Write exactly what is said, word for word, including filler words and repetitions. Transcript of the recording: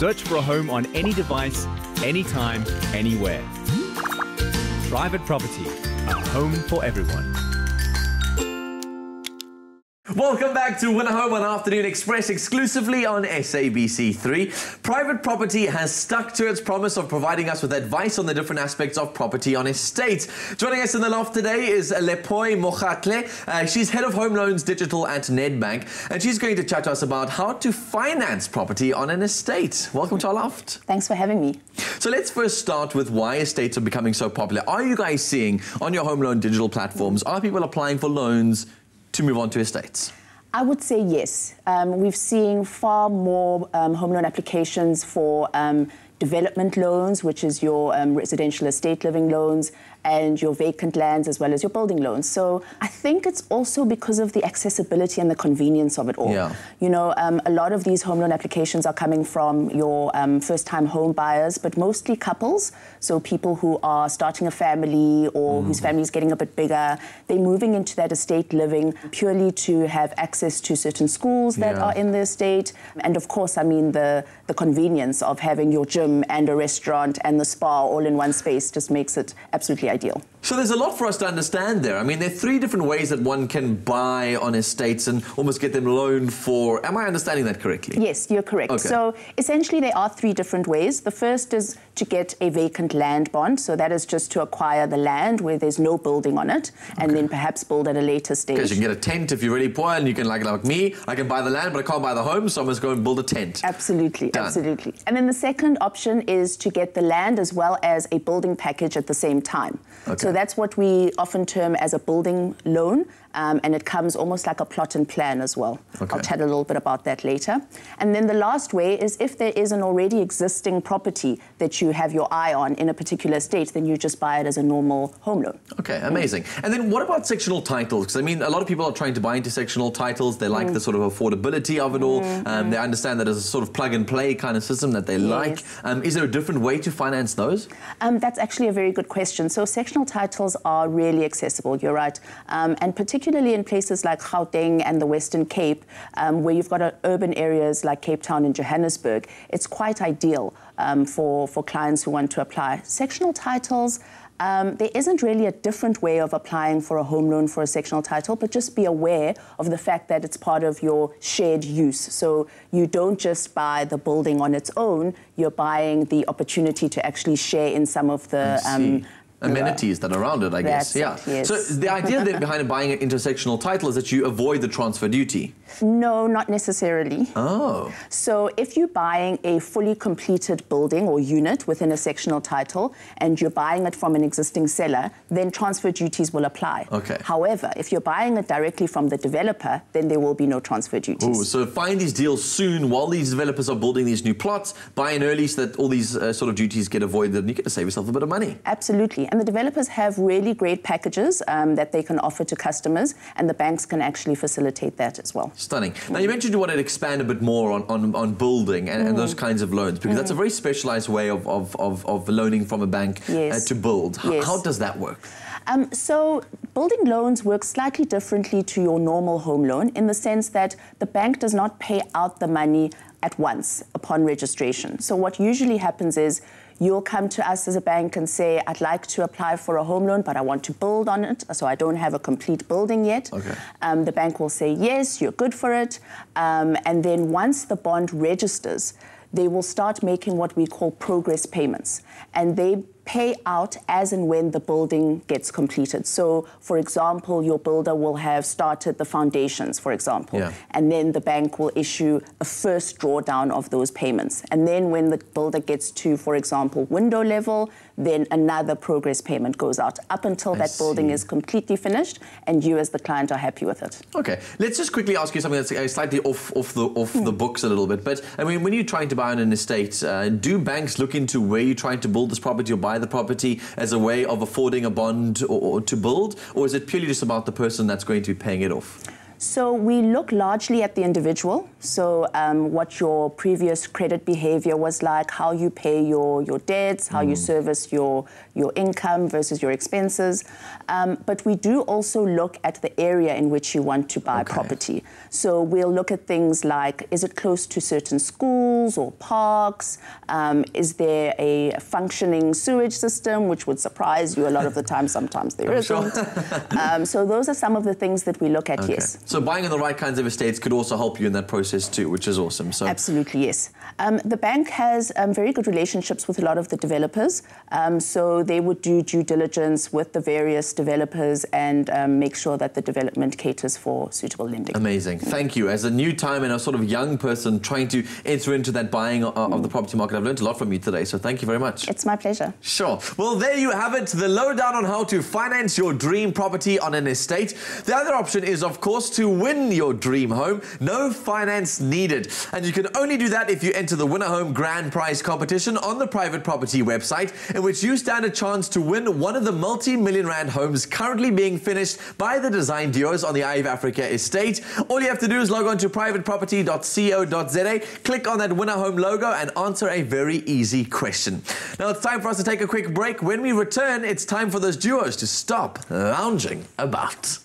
Search for a home on any device, anytime, anywhere. Private Property, a home for everyone. Welcome back to Win A Home on Afternoon Express, exclusively on S A B C three. Private Property has stuck to its promise of providing us with advice on the different aspects of property on estates. Joining us in the loft today is Lephoi Mokgatle. Uh, she's Head of Home Loans Digital at Nedbank, and she's going to chat to us about how to finance property on an estate. Welcome to our loft. Thanks for having me. So let's first start with why estates are becoming so popular. Are you guys seeing on your home loan digital platforms, are people applying for loans to move on to estates? I would say yes. Um, we've seen far more um, home loan applications for um, development loans, which is your um, residential estate living loans, and your vacant lands, as well as your building loans. So I think it's also because of the accessibility and the convenience of it all. Yeah. You know, um, a lot of these home loan applications are coming from your um, first-time home buyers, but mostly couples, so people who are starting a family or mm. whose family is getting a bit bigger. They're moving into that estate living purely to have access to certain schools that yeah. are in the estate. And of course, I mean, the, the convenience of having your gym and a restaurant and the spa all in one space just makes it absolutely ideal. So there's a lot for us to understand there. I mean, there are three different ways that one can buy on estates and almost get them loaned for. Am I understanding that correctly? Yes, you're correct. Okay. So essentially there are three different ways. The first is to get a vacant land bond. So that is just to acquire the land where there's no building on it and okay. then perhaps build at a later stage. Because you can get a tent if you're really poor and you can, like, like me, I can buy the land but I can't buy the home, so I must go and build a tent. Absolutely, Done. absolutely. And then the second option is to get the land as well as a building package at the same time. Okay. So that's what we often term as a building loan, um, and it comes almost like a plot and plan as well. Okay. I'll chat a little bit about that later. And then the last way is if there is an already existing property that you have your eye on in a particular estate, then you just buy it as a normal home loan. Okay, amazing. Mm. And then what about sectional titles? Because I mean, a lot of people are trying to buy into sectional titles. They like mm. the sort of affordability of it all. Mm. Um, they understand that as a sort of plug and play kind of system that they yes. like. Um, is there a different way to finance those? Um, that's actually a very good question. So sectional titles are really accessible, you're right, um, and particularly in places like Gauteng and the Western Cape, um, where you've got uh, urban areas like Cape Town and Johannesburg, it's quite ideal um, for, for clients who want to apply. Sectional titles, Um, there isn't really a different way of applying for a home loan for a sectional title, but just be aware of the fact that it's part of your shared use. So you don't just buy the building on its own, you're buying the opportunity to actually share in some of the um, amenities that are around it, I guess. That's yeah. It, yes. So the idea then behind buying an intersectional title is that you avoid the transfer duty. No, not necessarily. Oh. So if you're buying a fully completed building or unit within a sectional title and you're buying it from an existing seller, then transfer duties will apply. Okay. However, if you're buying it directly from the developer, then there will be no transfer duties. Ooh, so find these deals soon while these developers are building these new plots, buy in early so that all these uh, sort of duties get avoided and you get to save yourself a bit of money. Absolutely. And the developers have really great packages um, that they can offer to customers, and the banks can actually facilitate that as well. Stunning. Now, you mentioned you wanted to expand a bit more on, on, on building and, mm. and those kinds of loans, because mm. that's a very specialized way of, of, of, of loaning from a bank yes. uh, to build. H yes. How does that work? Um, so building loans work slightly differently to your normal home loan in the sense that the bank does not pay out the money at once upon registration. So what usually happens is you'll come to us as a bank and say, I'd like to apply for a home loan, but I want to build on it, so I don't have a complete building yet. Okay. Um, the bank will say, yes, you're good for it. Um, and then once the bond registers, they will start making what we call progress payments. And they pay out as and when the building gets completed. So, for example, your builder will have started the foundations, for example, yeah. and then the bank will issue a first drawdown of those payments. And then when the builder gets to, for example, window level, then another progress payment goes out up until I that see. building is completely finished and you as the client are happy with it. Okay. Let's just quickly ask you something that's slightly off, off, the, off mm. the books a little bit. But, I mean, when you're trying to buy on an estate, uh, do banks look into where you're trying to build this property or buy the property as a way of affording a bond or, or to build, or is it purely just about the person that's going to be paying it off? So we look largely at the individual, so um, what your previous credit behavior was like, how you pay your, your debts, how mm. you service your, your income versus your expenses. Um, but we do also look at the area in which you want to buy okay. property. So we'll look at things like, is it close to certain schools or parks? Um, is there a functioning sewage system, which would surprise you a lot of the time, sometimes there I'm isn't. Sure. um, so those are some of the things that we look at, okay. yes. So buying in the right kinds of estates could also help you in that process too, which is awesome. So absolutely, yes. Um, the bank has um, very good relationships with a lot of the developers. Um, so they would do due diligence with the various developers and um, make sure that the development caters for suitable lending. Amazing. Thank you. As a new time and a sort of young person trying to enter into that buying of, of the property market, I've learned a lot from you today. So thank you very much. It's my pleasure. Sure. Well, there you have it. The lowdown on how to finance your dream property on an estate. The other option is, of course, to to win your dream home, no finance needed. And you can only do that if you enter the Win A Home grand prize competition on the Private Property website, in which you stand a chance to win one of the multi-million rand homes currently being finished by the design duos on the Eye of Africa estate. All you have to do is log on to private property dot co dot z a, click on that Win A Home logo and answer a very easy question. Now it's time for us to take a quick break. When we return, it's time for those duos to stop lounging about.